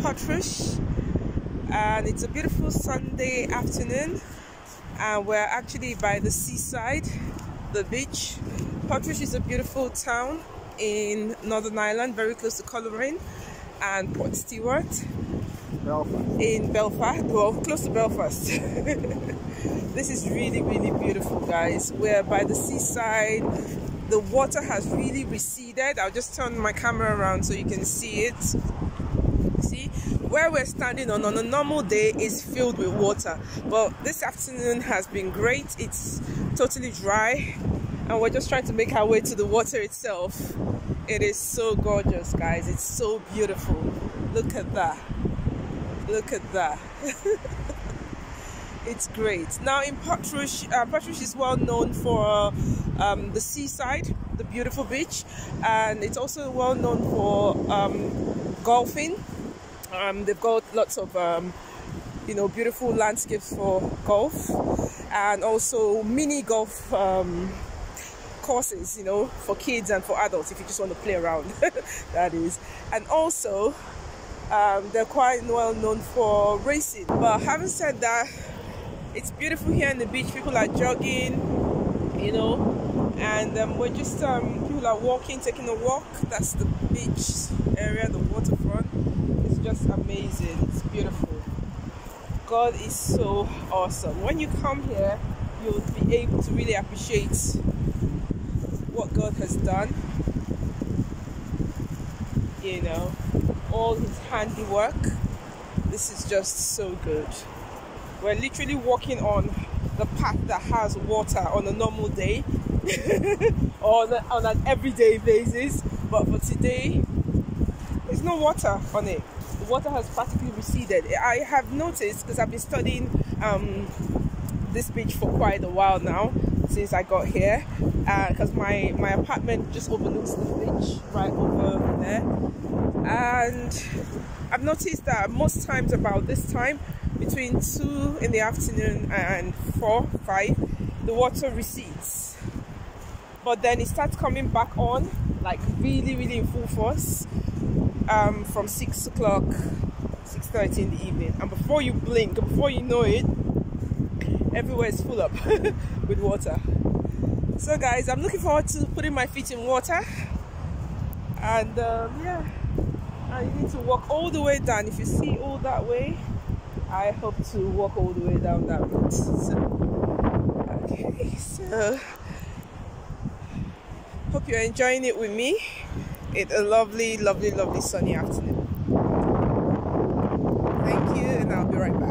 Portrush, and it's a beautiful Sunday afternoon, and we're actually by the seaside, the beach. Portrush is a beautiful town in Northern Ireland, very close to Coleraine and Port Stewart. Belfast. In Belfast, well, close to Belfast. This is really, really beautiful, guys. We're by the seaside. The water has really receded. I'll just turn my camera around so you can see it. See, where we're standing on a normal day is filled with water, but this afternoon has been great. It's totally dry, and we're just trying to make our way to the water itself. It is so gorgeous, guys. It's so beautiful. Look at that. Look at that. It's great. Now in Portrush, Portrush is well known for the seaside, the beautiful beach, and it's also well known for golfing. They've got lots of you know, beautiful landscapes for golf, and also mini golf courses, you know, for kids and for adults if you just want to play around. That is. And also they're quite well known for racing. But having said that, it's beautiful here on the beach. People are jogging, you know, and we're just people are walking, taking a walk. That's the beach area, the waterfront. It's just amazing. It's beautiful. God is so awesome. When you come here, you'll be able to really appreciate what God has done, you know, all his handiwork. This is just so good. We're literally walking on the path that has water on a normal day, on an everyday basis, but for today there's no water on it. The water has practically receded. I have noticed because I've been studying this beach for quite a while now, since I got here, because my apartment just overlooks the beach right over there. And I've noticed that most times about this time, between 2 in the afternoon and 4, 5, the water recedes, but then it starts coming back on, like really, really in full force, from 6 o'clock, 6:30 in the evening, and before you blink, before you know it, everywhere is full up with water. So guys, I'm looking forward to putting my feet in water, and yeah, and you need to walk all the way down. If you see all that way, I hope to walk all the way down that route. So, okay, so hope you're enjoying it with me. It's a lovely, lovely, lovely sunny afternoon. Thank you, and I'll be right back.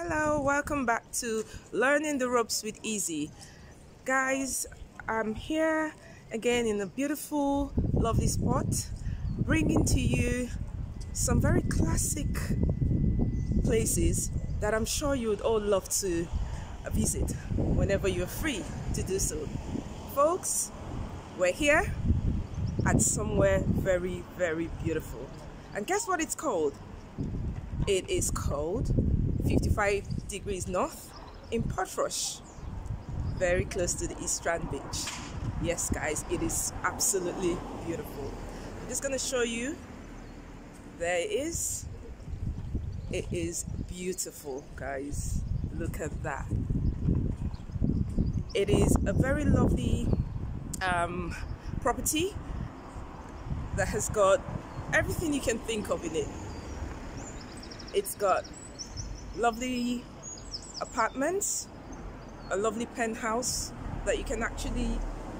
Hello, welcome back to Learning the Ropes with Eezy. Guys, I'm here again in a beautiful, lovely spot, bringing to you some very classic places that I'm sure you would all love to visit whenever you're free to do so. Folks, we're here at somewhere very, very beautiful. And guess what it's called? It is called 55 degrees north in Portrush, very close to the East Strand Beach. Yes guys, it is absolutely beautiful. I'm just going to show you. There it is. It is beautiful, guys. Look at that. It is a very lovely property that has got everything you can think of in it. It's got lovely apartments, a lovely penthouse that you can actually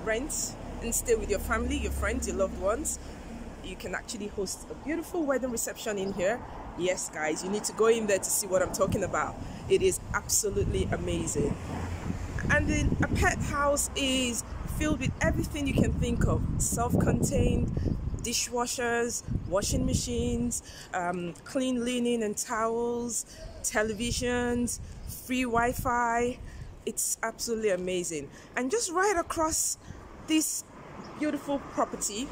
rent and stay with your family, your friends, your loved ones. You can actually host a beautiful wedding reception in here. Yes guys, you need to go in there to see what I'm talking about. It is absolutely amazing. And then a penthouse is filled with everything you can think of, self-contained, dishwashers, washing machines, clean linen and towels, televisions, free Wi-Fi. It's absolutely amazing. And just right across this beautiful property,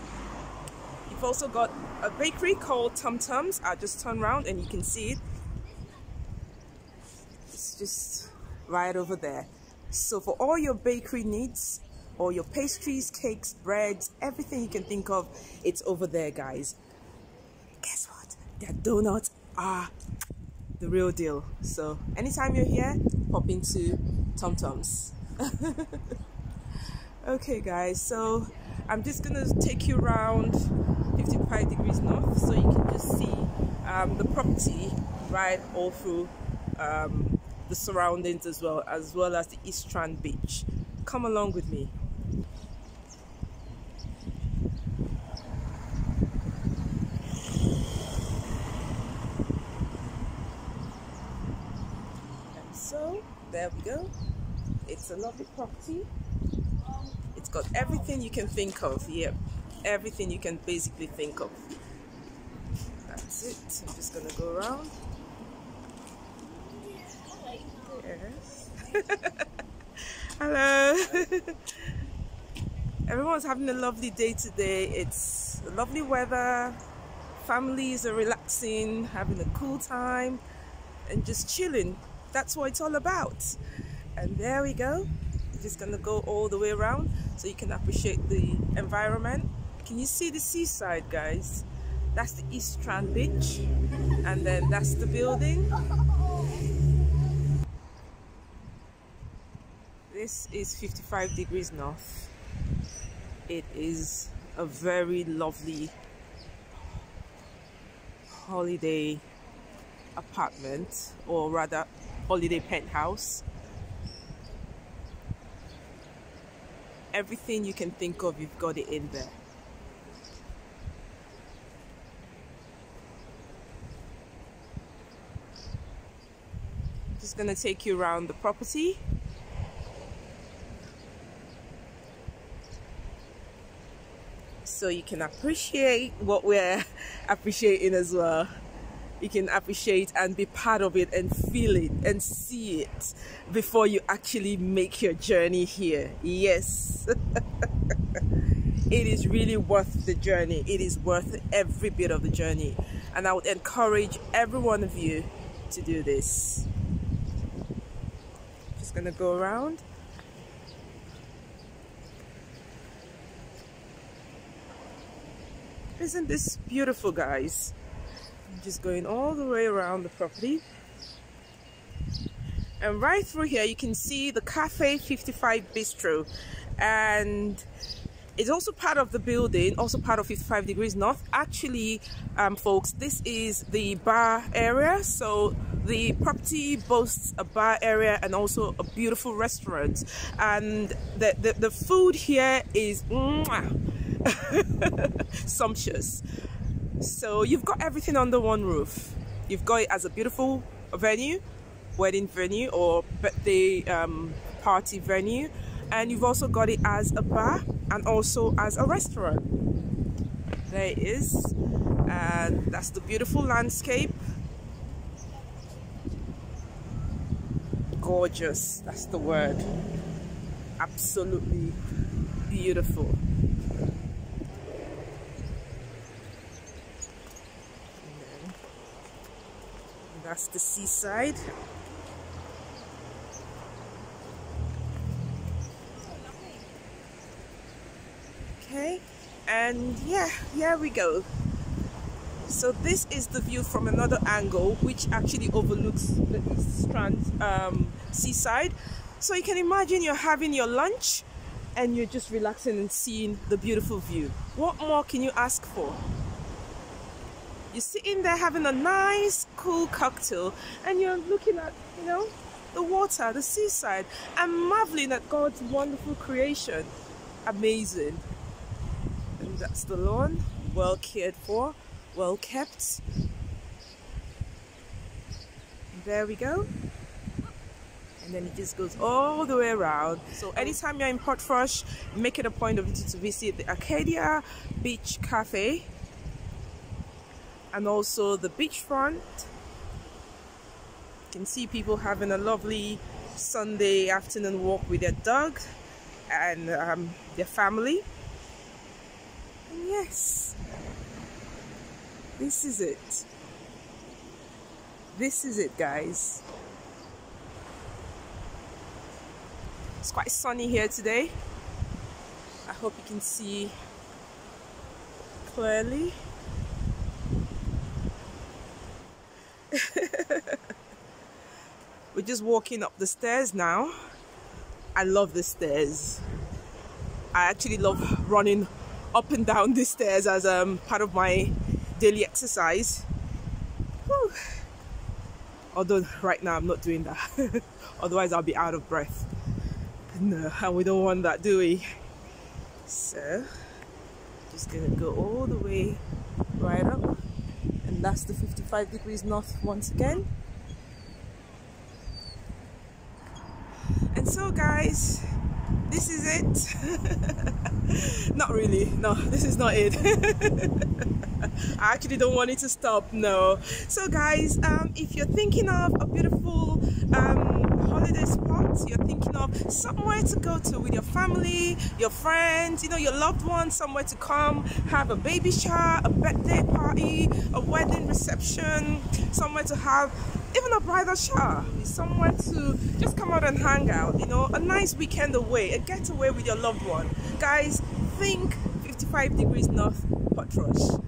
you've also got a bakery called Tom Tom's. I'll just turn around and you can see it. It's just right over there. So for all your bakery needs, or your pastries, cakes, breads, everything you can think of, it's over there, guys. Guess what? Their donuts are the real deal. So anytime you're here, pop into Tom Tom's. Okay, guys, so I'm just gonna take you around 55 degrees north so you can just see the property right all through the surroundings as well as the East Strand Beach. Come along with me. So there we go. It's a lovely property. It's got everything you can think of. Yep, everything you can basically think of. That's it. I'm just gonna go around. Yes. Hello. Everyone's having a lovely day today. It's lovely weather. Families are relaxing, having a cool time, and just chilling. That's what it's all about. And there we go. I'm just gonna go all the way around so you can appreciate the environment. Can you see the seaside, guys? That's the East Strand Beach, and then that's the building. This is 55 degrees north. It is a very lovely holiday apartment, or rather holiday penthouse. Everything you can think of, you've got it in there. Just gonna take you around the property. So you can appreciate what we're appreciating as well. You can appreciate and be part of it and feel it and see it before you actually make your journey here. Yes. It is really worth the journey. It is worth every bit of the journey. And I would encourage every one of you to do this. Just gonna go around. Isn't this beautiful, guys? Just going all the way around the property, and right through here you can see the cafe 55 Bistro, and it's also part of the building, also part of 55 degrees north. Actually, folks, this is the bar area. So the property boasts a bar area and also a beautiful restaurant, and the food here is sumptuous. So you've got everything under one roof. You've got it as a beautiful venue, wedding venue or birthday party venue, and you've also got it as a bar and also as a restaurant. There it is, and that's the beautiful landscape. Gorgeous, that's the word. Absolutely beautiful. And that's the seaside. Okay, and yeah, here we go. So this is the view from another angle, which actually overlooks the East Strand seaside. So you can imagine you're having your lunch and you're just relaxing and seeing the beautiful view. What more can you ask for? You're sitting there having a nice cool cocktail and you're looking at, you know, the water, the seaside, and marveling at God's wonderful creation. Amazing. And that's the lawn, well cared for, well kept. There we go. And then it just goes all the way around. So anytime you're in Portrush, make it a point of to visit the Arcadia Beach Cafe and also the beachfront. You can see people having a lovely Sunday afternoon walk with their dog and their family. And yes, this is it. This is it, guys. It's quite sunny here today. I hope you can see clearly. We're just walking up the stairs now. I love the stairs. I actually love running up and down these stairs as part of my daily exercise. Whew. Although right now I'm not doing that. Otherwise I'll be out of breath. No, and we don't want that, do we? So just gonna go all the way right up, and that's the 55 degrees north once again. And so guys, this is it. Not really, no, this is not it. I actually don't want it to stop, no. So guys, if you're thinking of a beautiful holiday spot, you're thinking of somewhere to go to with your family, your friends, you know, your loved ones, somewhere to come have a baby shower, a birthday party, a wedding reception, somewhere to have even a bridal shower, somewhere to just come out and hang out, you know, a nice weekend away, a getaway with your loved one. Guys, think 55 degrees north, Portrush.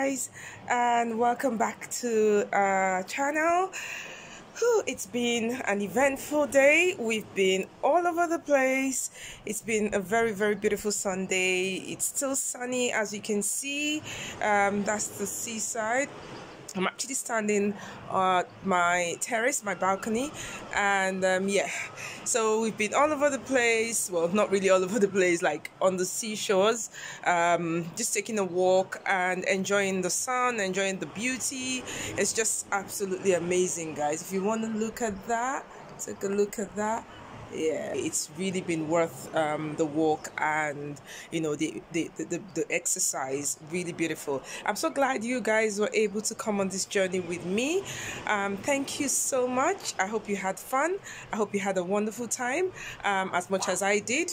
guys, and welcome back to our channel. It's been an eventful day. We've been all over the place. It's been a very, very beautiful Sunday. It's still sunny, as you can see. That's the seaside. I'm actually standing on my terrace, my balcony, and yeah, so we've been all over the place. Well, not really all over the place, like on the seashores, just taking a walk and enjoying the sun, enjoying the beauty. It's just absolutely amazing, guys. If you want to look at that, take a look at that. Yeah, it's really been worth the walk, and you know, the exercise. Really beautiful. I'm so glad you guys were able to come on this journey with me. Thank you so much. I hope you had fun. I hope you had a wonderful time, as much as I did.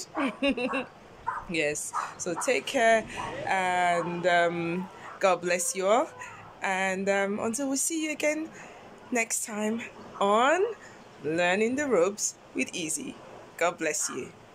Yes, so take care, and God bless you all, and until we see you again next time on Learning the Ropes with Eezy. God bless you.